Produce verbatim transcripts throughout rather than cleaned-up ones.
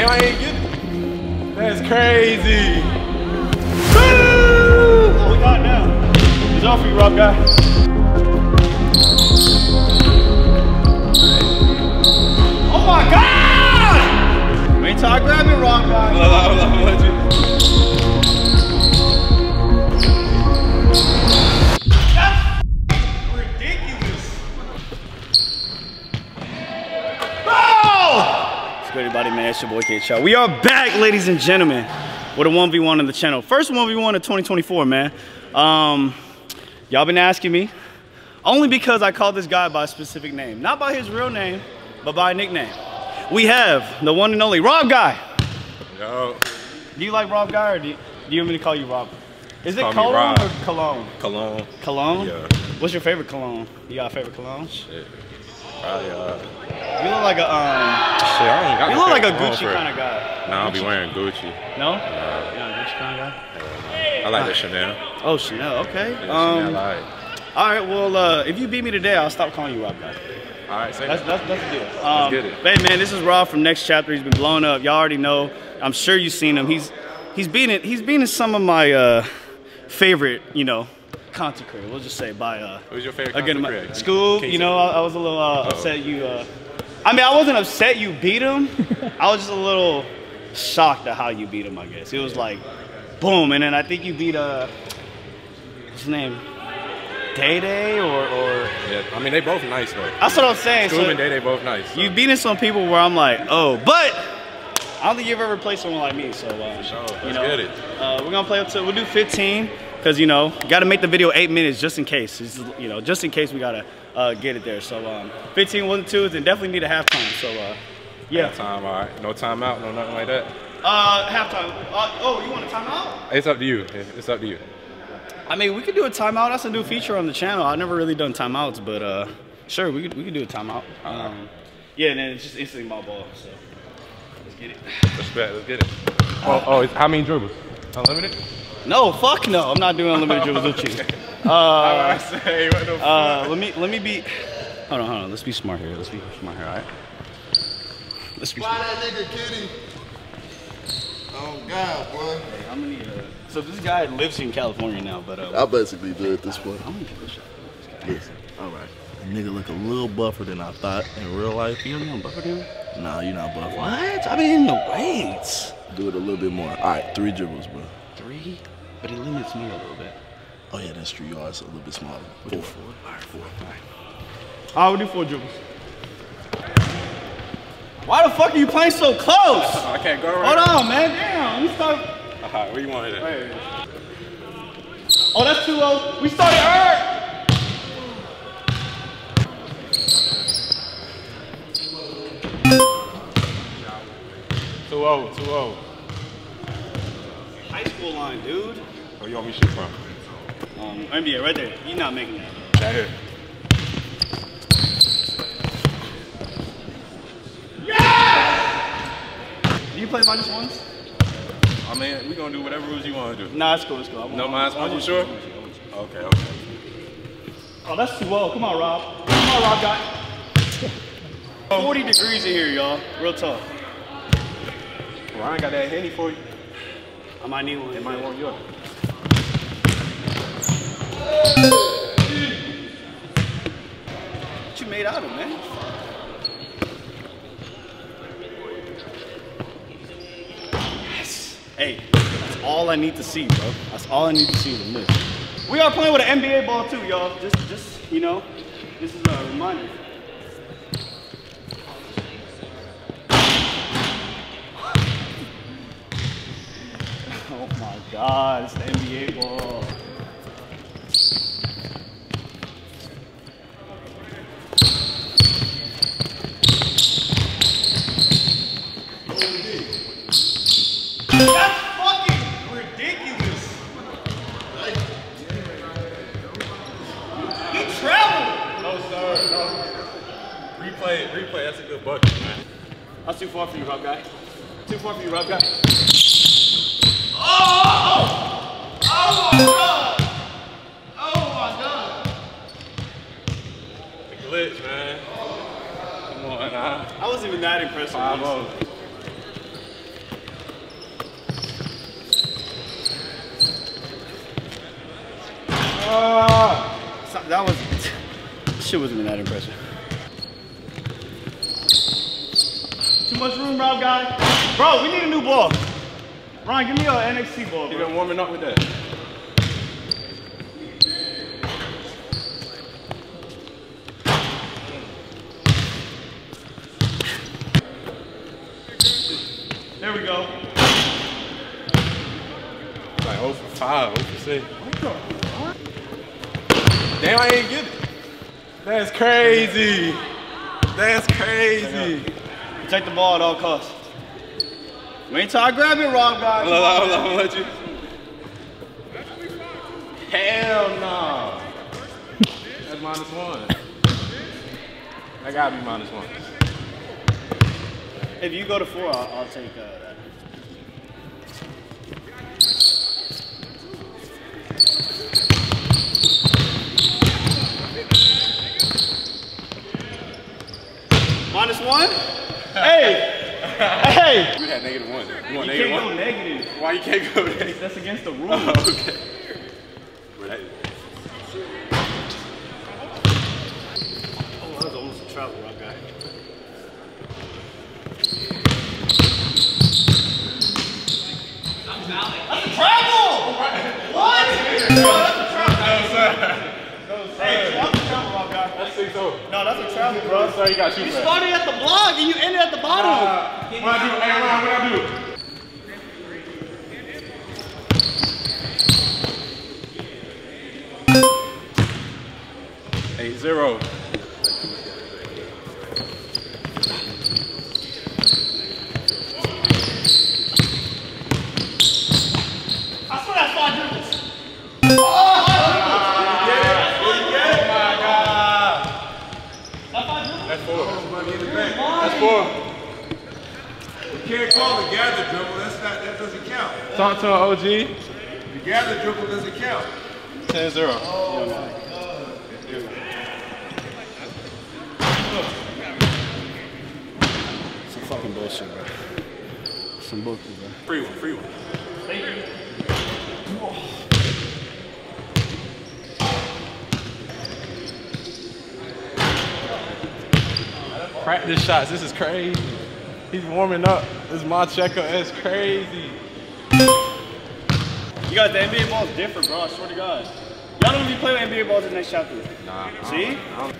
Damn, I ain't get it. That's crazy. Woo! What we got now? It's all for you, Rob guy. Oh my God! Wait till I grab it, Rob guy. Hold on, hold on, hold on. Everybody, man, it's your boy K H L. We are back, ladies and gentlemen, with a one v one on the channel. First one v one of twenty twenty-four, man. Um, y'all been asking me, only because I called this guy by a specific name. Not by his real name, but by a nickname. We have the one and only Rob Guy. Yo. Do you like Rob Guy, or do you, do you want me to call you Rob? Is it cologne or cologne? Cologne. Cologne? Yeah. What's your favorite cologne? You got a favorite cologne? Shit. Probably, uh, you look like a um. Shit, I ain't got you look like a Gucci kind of guy. Nah, Gucci. I'll be wearing Gucci. No. Nah. You not a Gucci kind of guy. Uh, I like ah. the Chanel. Oh, Chanel. Okay. Yeah, um. Chanel, I like. All right. Well, uh, if you beat me today, I'll stop calling you Rob guy. All right. Say that's, that's that's the deal. Um, Let's get it. But, man, this is Rob from Next Chapter. He's been blowing up. Y'all already know. I'm sure you've seen him. He's he's been in he's been in some of my uh favorite, you know. Content creator, we'll just say by uh. Who's your favorite again, my, Scoob, you know, I, I was a little uh, oh. upset you. Uh, I mean, I wasn't upset you beat him. I was just a little shocked at how you beat him. I guess it was like, boom, and then I think you beat uh, what's his name, Day Day or or. Yeah, I mean they both nice though. That's what I'm saying. Scoob so and Day Day both nice. So. You beating some people where I'm like, oh, but. I don't think you've ever played someone like me, so uh, For sure. Let's you know, get it. Uh, we're gonna play up to we'll do fifteen. Cause you know, gotta make the video eight minutes just in case. It's, you know, just in case we gotta uh, get it there. So um, fifteen wasn't twos, and definitely need a halftime. So uh, yeah. Halftime, all right. No timeout, no nothing like that. Uh, halftime. Uh, oh, you want a timeout? It's up to you. It's up to you. I mean, we could do a timeout. That's a new feature on the channel. I've never really done timeouts, but uh, sure, we could we could do a timeout. All right. Um, yeah, and then it's just instantly my ball. So let's get it. Respect. Let's get it. Oh, oh, it's, how many dribbles? Unlimited. No, fuck no. I'm not doing unlimited dribbles with you. Uh, uh, let me let me be. Hold on, hold on. Let's be smart here. Let's be smart here. All right. Let's be. Fly that nigga, Kenny. Oh God, boy. I'm gonna need a. So this guy lives in California now, but uh, I basically do at this point. I'm gonna give it a shot. Listen, all right. Nigga look a little buffer than I thought in real life. You don't know I'm buffer than? Nah, you're not buffer. What? I've been in the weights. Do it a little bit more. All right, three dribbles, bro. Three, but it limits me a little bit. Oh yeah, that's true. You are so a little bit smaller. Four. We'll four. All right, four. All right. I will do four dribbles. Why the fuck are you playing so close? I can't go right. Hold on, man. Damn, we start. All right, where you want it? Wait. Oh, that's too low. We started early. two oh, two oh. High school line, dude. Where you want me shit from? Um, N B A, right there. You're not making that. That here. Yes! Do you play by just once? I mean, we're gonna do whatever rules you wanna do. Nah, it's cool, it's cool. No minus one, you sure? Okay, okay. Oh, that's too low. Come on, Rob. Come on, Rob guy. forty degrees in here, y'all. Real tough. Ryan got that handy for you. I might need one. It might want yours. What you made out of, man? Yes. Hey, that's all I need to see, bro. That's all I need to see is a miss. We are playing with an N B A ball too, y'all. Just, just you know, this is a reminder. God, it's the N B A ball. That's fucking ridiculous. He traveled. No, sir, no. Replay it, replay. That's a good bucket, man. That's too far for you, Rob guy. Too far for you, Rob guy. Oh! Oh my God! Oh my God! The glitch, man. Come on, nah. I wasn't even that impressed with this. So that was, that shit wasn't that impressive. Too much room, Rob, guy. Bro, we need a new ball. Ron, give me your N X T ball, bro. You've been warming up with that. There we go. Like oh for five, oh for six. What the fuck? Damn, I ain't get it. That's crazy. That's crazy. Protect the ball at all costs. Wait until I grab it, Rob, guys. Hold on, hold on, I'm gonna let you. Hell no. That's minus one. That gotta be minus one. If you go to four, I'll, I'll take uh, that. Minus one? Hey! Hey! We had negative one. You want you negative can't one? Go negative. Why you can't go negative? That's against the rules. Oh, okay. Where that is. Oh, that was almost a travel rock guy. That's a travel! What? No, that's a travel. No, sir. Hey, that's a travel, my guy. That's six over. No, that's a travel, bro. Sorry, you got you. You started at the block and you ended at the bottom. Uh, what I do? Hey, Ron, what I do? Eight zero. Talk to an O G. The gather dribble doesn't count. ten zero. Oh my God. Some fucking bullshit, bro. Some bullshit, bro. Free one, free one. Thank you. Oh. Practice shots. This is crazy. He's warming up. This is my checker. It's crazy. You guys, the N B A ball is different, bro. I swear to God. Y'all don't even play with N B A balls in the next chapter. Nah. See? Nah.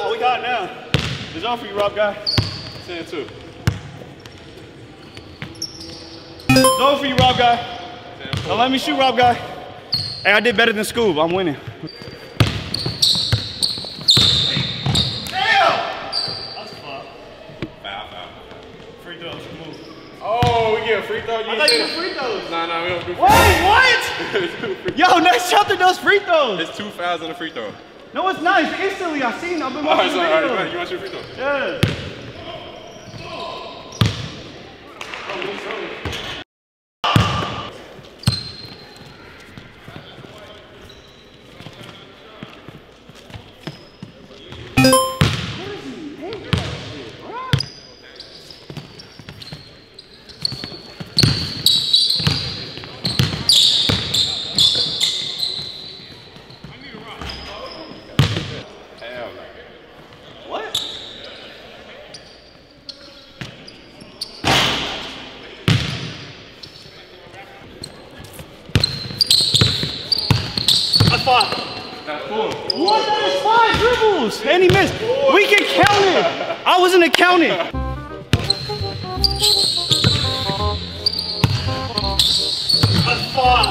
Oh, we got it now. It's all for you, Rob guy. ten two. It's all for you, Rob guy. Now let me shoot, Rob guy. Hey, I did better than Scoob. I'm winning. Damn! That's a foul. Foul, foul. Free throws, move. Oh, we get a free throw. You I thought you did free throws. Nah, nah, we don't do free throws. Wait, what? Yo, Next Chapter does free throws. It's two fouls and a free throw. No, it's not. It's instantly. I've seen it. I've been watching free throws. All right, you want your free throw? Yeah. And he missed. We can count it. I wasn't accounting. That's five.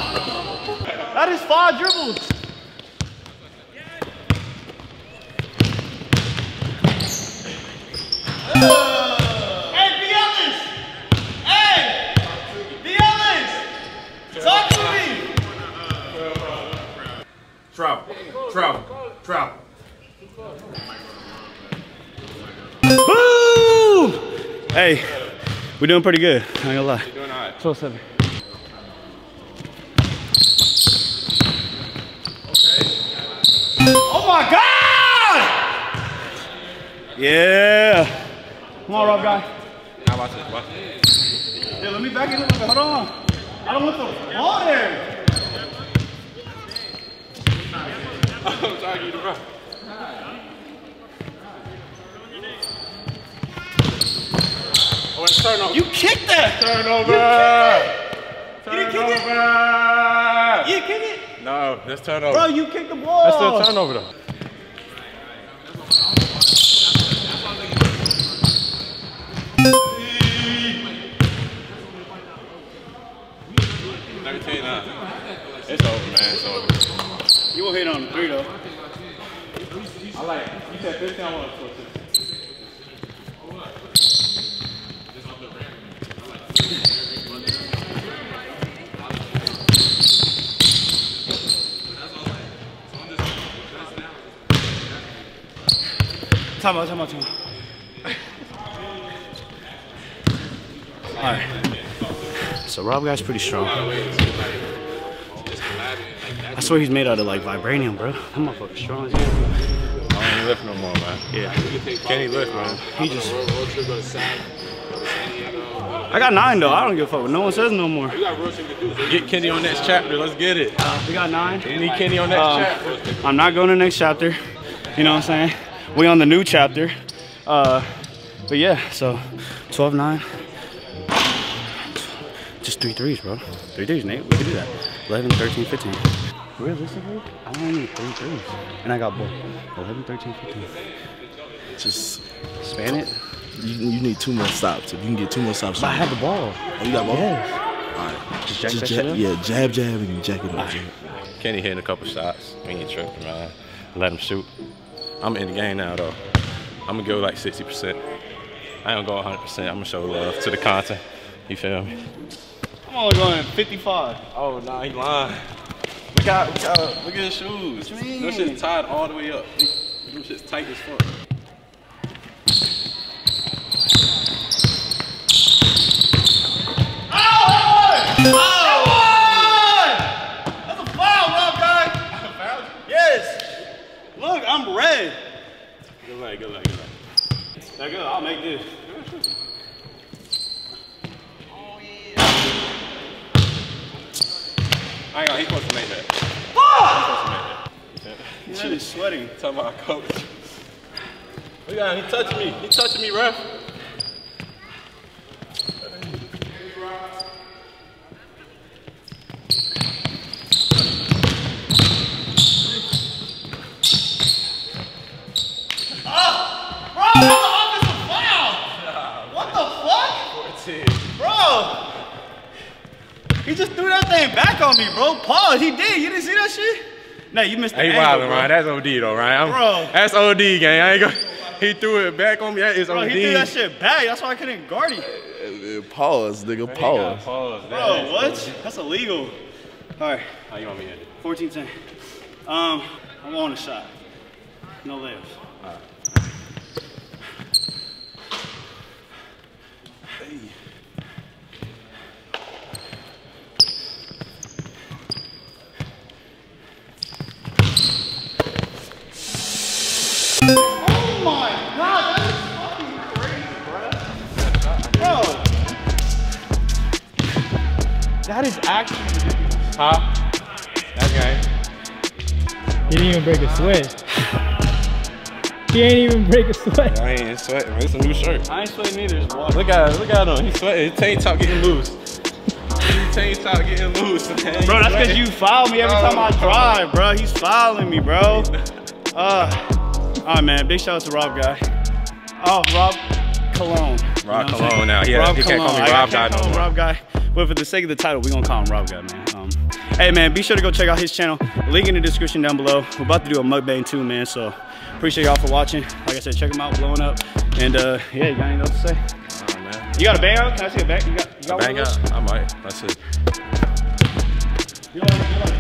That is five dribbles. Uh, hey, the others. Hey, the others. Talk to me. Travel. Travel. Travel. Woo! Hey, we're doing pretty good. I ain't gonna lie. You're doing all right. twelve seven. Okay. Oh my God! Yeah. Come on, Rob guy. Now watch this, watch this. Yeah, let me back in a little bit. Hold on. I don't want the ball there. I'm trying to get the rock. Oh, it's turnover. You kicked that. Turnover. Turnover. You didn't kick it? You didn't kick it? No, that's turnover. Bro, you kicked the ball. That's still turnover though. It's over, man. It's over. You won't hit on the three, though. I like it. You said fifteen, I want to score six. Time out, time out, time out. All right. So Rob guy's pretty strong. I swear he's made out of like vibranium, bro. That motherfucker's strong as hell. I don't lift no more, man. Yeah. Kenny lift, man. He just. I got nine though. I don't give a fuck what no one says no more. Get Kenny on Next Chapter. Let's get it. Uh, we got nine. We need Kenny on Next uh, Chapter. I'm not going to Next Chapter. You know what I'm saying? We on the new chapter. Uh, but yeah, so twelve nine. Just three threes, bro. Three threes, Nate. We can do that. eleven, thirteen, fifteen. Realistically, I only need three threes. And I got both. eleven, thirteen, fifteen. Just span it. You, you need two more stops. If you can get two more stops. But I have the ball. Oh, you got ball? Yeah. All right. Just, jack, just jack, jack, yeah, jab, jab, and jack it up. Right. Kenny hitting a couple shots. We ain't tripping, man. Let him shoot. I'm in the game now, though. I'm going to go like sixty percent. I ain't going to go one hundred percent. I'm going to show love to the content. You feel me? I'm only going fifty-five. Oh, nah, he lying. Look out, look out, look at his shoes. What you mean? Them shit's tied all the way up. Them shit's tight as fuck. Oh! Oh! That's a foul, Rob guy. I fouled you? Yes. Look, I'm red. Good luck, good luck, good luck. That's good, I'll make this. I ain't gonna, he's supposed to make that. Fuck! He's supposed to make that. He's really sweating. Talking about coach. Look at him, he touched me. He touched me, ref. Oh! Bro, I'm on the offensive foul! What the fuck? fourteen. Bro! He just threw that thing back on me, bro. Pause. He did. You didn't see that shit? Nah, you missed the angle, wildin', bro. Ryan. That's O D, though, Ryan. I'm, bro. That's O D, gang. I ain't gonna, he threw it back on me. That is bro, O D. He threw that shit back. That's why I couldn't guard him. Pause, nigga. Pause. Pause. Bro, is, what? Bro. That's illegal. All right. How you want me to hit it? fourteen ten. Um, I'm on a shot. No layups. All right. Hey. That is actually ridiculous. Huh? That's game. He didn't even break a sweat. He ain't even break a sweat. I ain't sweating. It's a new shirt. I ain't sweating either. It's water. Look at him. Look at him. He's sweating. His tank top getting loose. His tank top getting loose. Bro, that's because you foul me every oh, time I drive, bro. He's fouling me, bro. Uh, all right, man. Big shout out to Rob guy. Oh, Rob Cologne. Rob you know Cologne now. Yeah, Rob he Cologne. Can't call me Rob guy no more. Rob guy. But for the sake of the title, we're gonna call him Rob guy, man. Um, hey man, be sure to go check out his channel. Link in the description down below. We're about to do a mukbang too, man. So appreciate y'all for watching. Like I said, check him out, blowing up. And uh yeah, you got anything else to say? All right, man. You got a bang out? Can I see a bang? You got, you got a bang out? I might. That's it. You like, you like